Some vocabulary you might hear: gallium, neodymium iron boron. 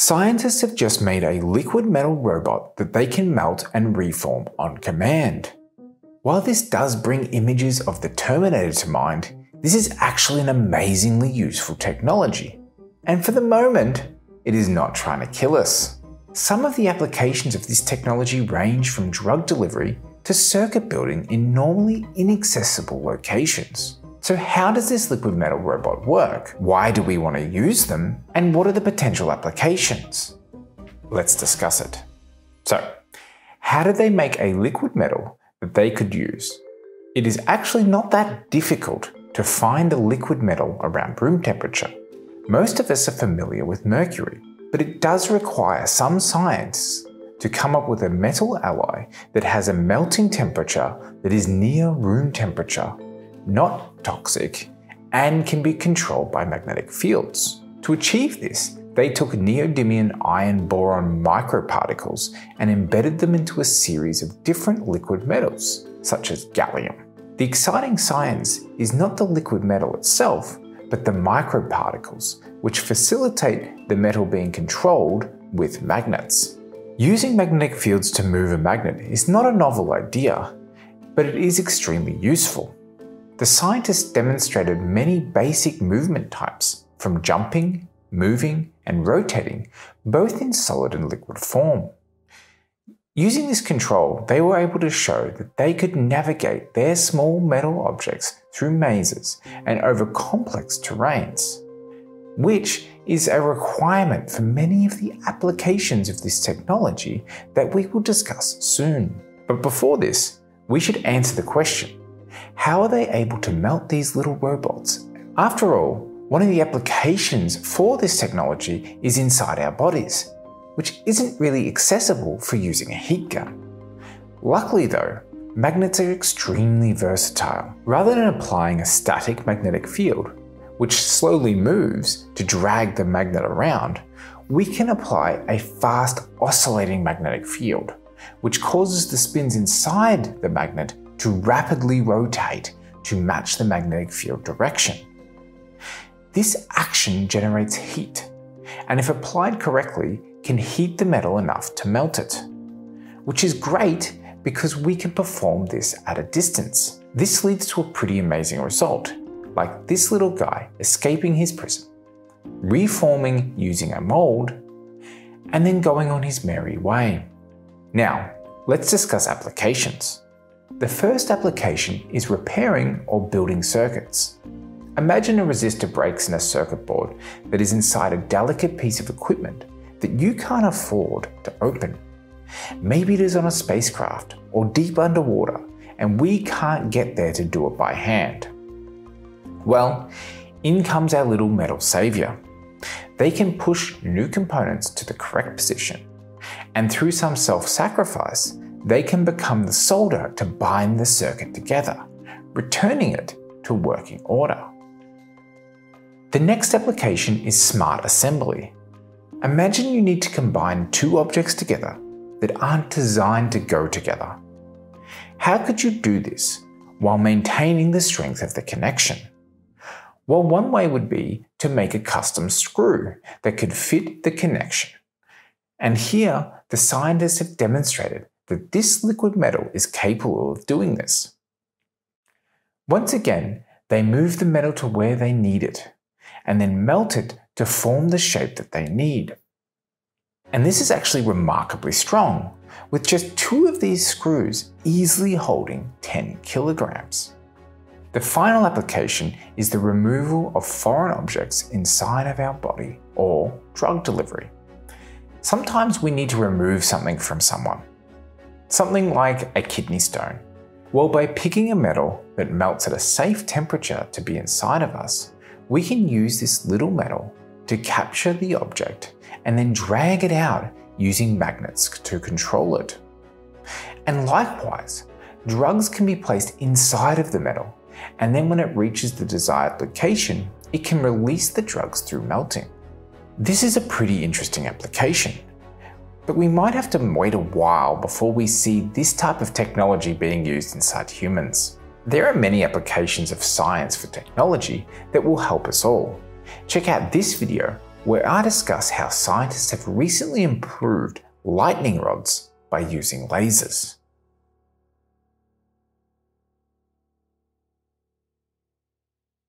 Scientists have just made a liquid metal robot that they can melt and reform on command. While this does bring images of the Terminator to mind, this is actually an amazingly useful technology. And for the moment, it is not trying to kill us. Some of the applications of this technology range from drug delivery to circuit building in normally inaccessible locations. So how does this liquid metal robot work? Why do we want to use them? And what are the potential applications? Let's discuss it. So, how did they make a liquid metal that they could use? It is actually not that difficult to find a liquid metal around room temperature. Most of us are familiar with mercury, but it does require some science to come up with a metal alloy that has a melting temperature that is near room temperature, not toxic, and can be controlled by magnetic fields. To achieve this, they took neodymium iron boron microparticles and embedded them into a series of different liquid metals, such as gallium. The exciting science is not the liquid metal itself, but the microparticles, which facilitate the metal being controlled with magnets. Using magnetic fields to move a magnet is not a novel idea, but it is extremely useful. The scientists demonstrated many basic movement types, from jumping, moving, and rotating, both in solid and liquid form. Using this control, they were able to show that they could navigate their small metal objects through mazes and over complex terrains, which is a requirement for many of the applications of this technology that we will discuss soon. But before this, we should answer the question: how are they able to melt these little robots? After all, one of the applications for this technology is inside our bodies, which isn't really accessible for using a heat gun. Luckily though, magnets are extremely versatile. Rather than applying a static magnetic field, which slowly moves to drag the magnet around, we can apply a fast oscillating magnetic field, which causes the spins inside the magnet to rapidly rotate to match the magnetic field direction. This action generates heat, and if applied correctly, can heat the metal enough to melt it, which is great because we can perform this at a distance. This leads to a pretty amazing result, like this little guy escaping his prison, reforming using a mold, and then going on his merry way. Now, let's discuss applications. The first application is repairing or building circuits. Imagine a resistor breaks in a circuit board that is inside a delicate piece of equipment that you can't afford to open. Maybe it is on a spacecraft or deep underwater, and we can't get there to do it by hand. Well, in comes our little metal savior. They can push new components to the correct position, and through some self-sacrifice, they can become the solder to bind the circuit together, returning it to working order. The next application is smart assembly. Imagine you need to combine two objects together that aren't designed to go together. How could you do this while maintaining the strength of the connection? Well, one way would be to make a custom screw that could fit the connection. And here, the scientists have demonstrated that this liquid metal is capable of doing this. Once again, they move the metal to where they need it, and then melt it to form the shape that they need. And this is actually remarkably strong, with just two of these screws easily holding 10 kilograms. The final application is the removal of foreign objects inside of our body, or drug delivery. Sometimes we need to remove something from someone, something like a kidney stone. Well, by picking a metal that melts at a safe temperature to be inside of us, we can use this little metal to capture the object and then drag it out using magnets to control it. And likewise, drugs can be placed inside of the metal, and then when it reaches the desired location, it can release the drugs through melting. This is a pretty interesting application, but we might have to wait a while before we see this type of technology being used inside humans. There are many applications of science for technology that will help us all. Check out this video where I discuss how scientists have recently improved lightning rods by using lasers.